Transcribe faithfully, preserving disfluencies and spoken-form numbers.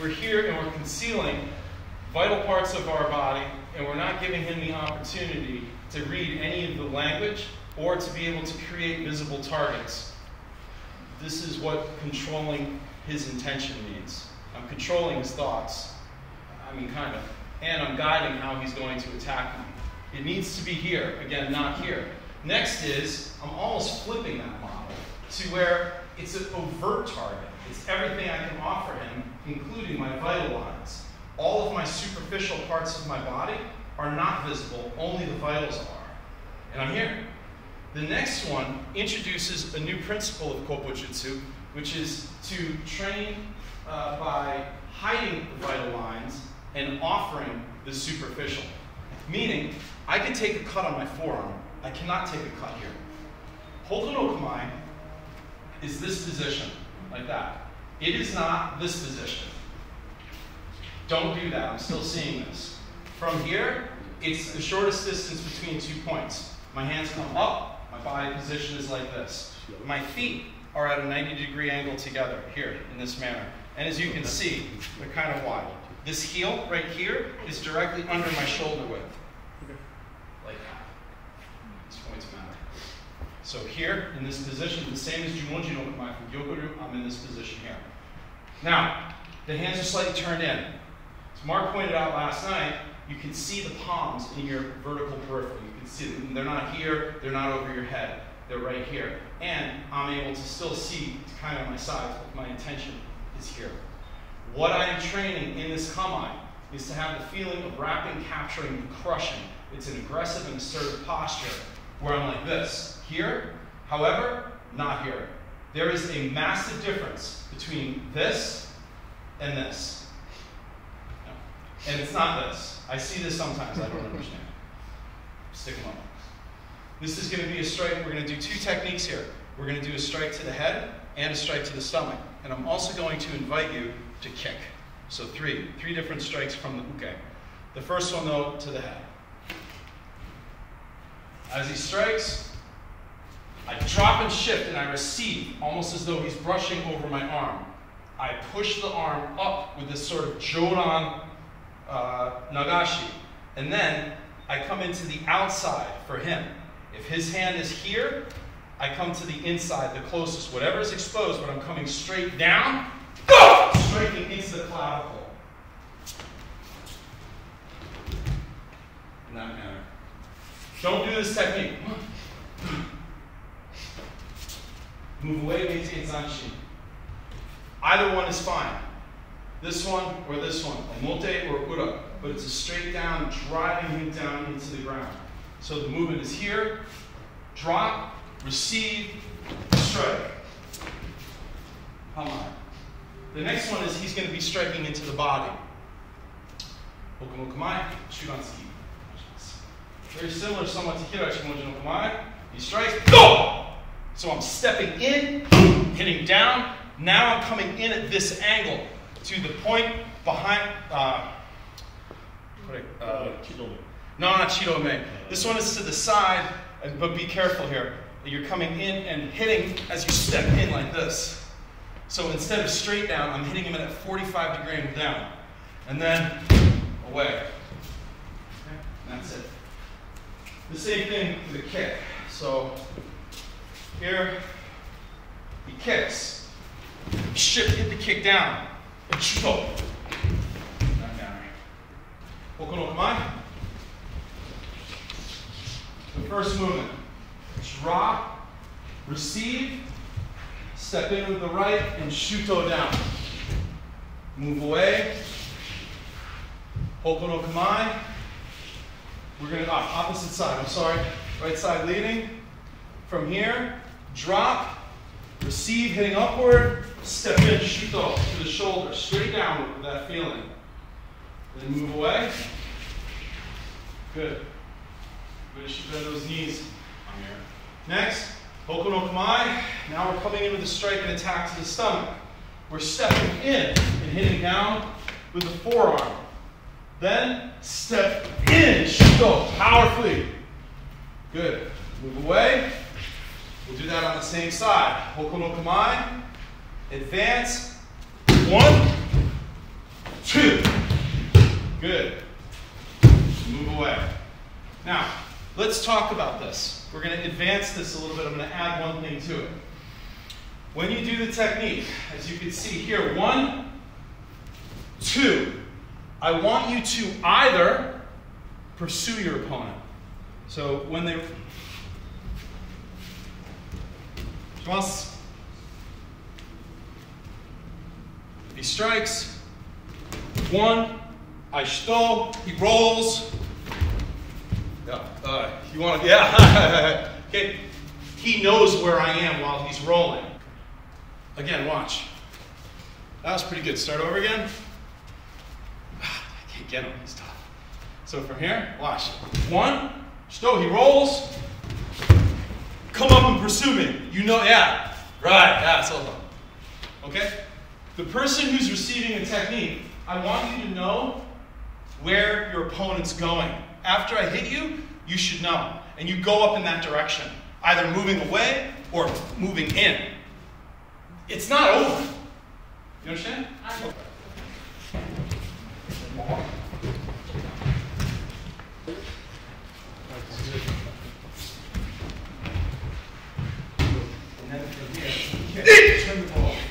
We're here and we're concealing vital parts of our body, and we're not giving him the opportunity to read any of the language or to be able to create visible targets. This is what controlling his intention means. I'm controlling his thoughts, I mean kind of, and I'm guiding how he's going to attack me. It needs to be here, again, not here. Next is, I'm almost flipping that model to where it's an overt target. It's everything I can offer him, including my vital lines. All of my superficial parts of my body are not visible, only the vitals are. And I'm here. The next one introduces a new principle of koppojutsu, which is to train uh, by hiding the vital lines and offering the superficial. Meaning, I can take a cut on my forearm. I cannot take a cut here. Hoko no Kamae is this position, like that. It is not this position. Don't do that, I'm still seeing this. From here, it's the shortest distance between two points. My hands come up, my body position is like this. My feet are at a ninety degree angle together, here, in this manner. And as you can see, they're kind of wide. This heel right here is directly under my shoulder width. Like that. These points matter. So here, in this position, the same as Jumonji no Kamae from Gyokko Ryu, I'm in this position here. Now, the hands are slightly turned in. As Mark pointed out last night, you can see the palms in your vertical periphery. You can see them. They're not here, they're not over your head. They're right here. And I'm able to still see kind of my sides, but my intention is here. What I am training in this kamae is to have the feeling of wrapping, capturing, and crushing. It's an aggressive and assertive posture where I'm like this. Here, however, not here. There is a massive difference between this and this. And it's not this. I see this sometimes, I don't understand. Stick them up. This is gonna be a strike. We're gonna do two techniques here. We're gonna do a strike to the head and a strike to the stomach. And I'm also going to invite you to kick. So three, three different strikes from the buke. The first one though, to the head. As he strikes, I drop and shift and I receive, almost as though he's brushing over my arm. I push the arm up with this sort of jodan Uh, nagashi, and then I come into the outside for him. If his hand is here, I come to the inside, the closest, whatever is exposed, but I'm coming straight down, go! Striking into the clavicle. In that manner. Don't do this technique. Move away, maintain zanshin. Either one is fine. This one or this one, Omote or ura, but it's a straight down, driving him down into the ground. So the movement is here, drop, receive, strike. Kamae. The next one is he's going to be striking into the body. Hoko no Kamae, chudan tsuki. Very similar somewhat to Hirachimonjinokumai no Kamae. He strikes, go! So I'm stepping in, hitting down. Now I'm coming in at this angle. To the point behind, uh, uh, Chidome. No, not Chidome. This one is to the side, but be careful here. You're coming in and hitting as you step in like this. So instead of straight down, I'm hitting him at a forty-five degree angle down. And then away. Okay. And that's it. The same thing with the kick. So here, he kicks. Shift, hit the kick down. Shuto. Hoko no Kamae. The first movement. Drop, receive, step in with the right, and shuto down. Move away. Hoko no Kamae. We're going to, ah, opposite side, I'm sorry. Right side leading. From here, drop, receive, hitting upward. Step in, shuto, to the shoulder, straight downward with that feeling. Then move away. Good. Way to bend those knees. I'm here. Next, Hoko no Kamae. Now we're coming in with a strike and attack to the stomach. We're stepping in and hitting down with the forearm. Then step in, shuto, powerfully. Good. Move away. We'll do that on the same side. Hoko no Kamae. Advance, one, let's talk about this. We're going to advance this a little bit. I'm going to add one thing to it. When you do the technique, as you can see here, one, two, I want you to either pursue your opponent. So when they, he strikes, one, I shuto, he rolls. Yeah, uh, you want to, yeah, okay. He knows where I am while he's rolling. Again, watch. That was pretty good. Start over again. Ah, I can't get him. He's tough. So from here, watch. One, shuto, he rolls. Come up and pursue me. You know, yeah. Right, yeah, so long. Okay? The person who's receiving a technique, I want you to know where your opponent's going. After I hit you, you should know. And you go up in that direction, either moving away or moving in. It's not over. You understand? And then from here, you can't turn the ball.